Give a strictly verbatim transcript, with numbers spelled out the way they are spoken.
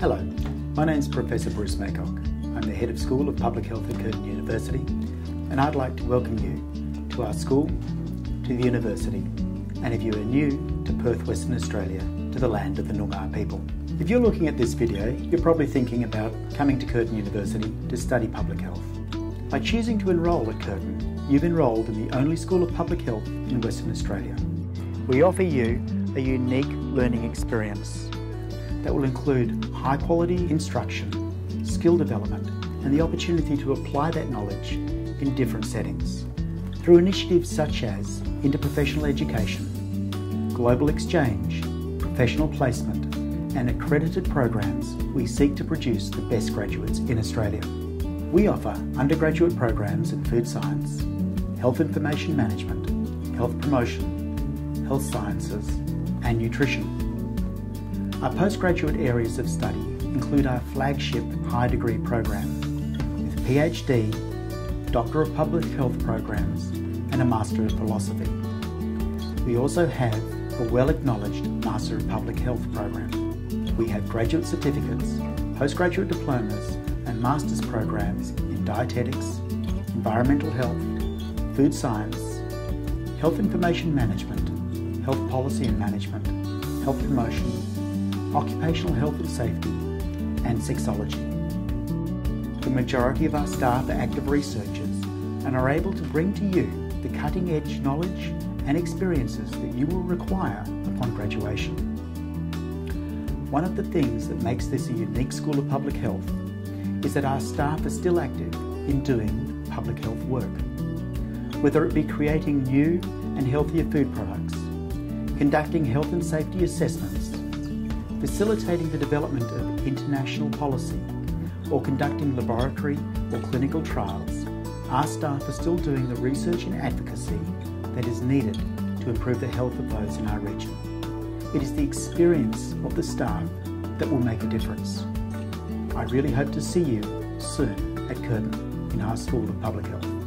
Hello, my name is Professor Bruce Maycock. I'm the Head of School of Public Health at Curtin University, and I'd like to welcome you to our school, to the university, and if you are new, to Perth, Western Australia, to the land of the Noongar people. If you're looking at this video, you're probably thinking about coming to Curtin University to study public health. By choosing to enrol at Curtin, you've enrolled in the only School of Public Health in Western Australia. We offer you a unique learning experience that will include high-quality instruction, skill development, and the opportunity to apply that knowledge in different settings. Through initiatives such as interprofessional education, global exchange, professional placement, and accredited programs, we seek to produce the best graduates in Australia. We offer undergraduate programs in food science, health information management, health promotion, health sciences, and nutrition. Our postgraduate areas of study include our flagship high degree program with PhD, Doctor of Public Health programs and a Master of Philosophy. We also have a well-acknowledged Master of Public Health program. We have graduate certificates, postgraduate diplomas and master's programs in dietetics, environmental health, food science, health information management, health policy and management, health promotion, occupational health and safety, and sexology. The majority of our staff are active researchers and are able to bring to you the cutting-edge knowledge and experiences that you will require upon graduation. One of the things that makes this a unique School of Public Health is that our staff are still active in doing public health work, whether it be creating new and healthier food products, conducting health and safety assessments, facilitating the development of international policy, or conducting laboratory or clinical trials, our staff are still doing the research and advocacy that is needed to improve the health of those in our region. It is the experience of the staff that will make a difference. I really hope to see you soon at Curtin in our School of Public Health.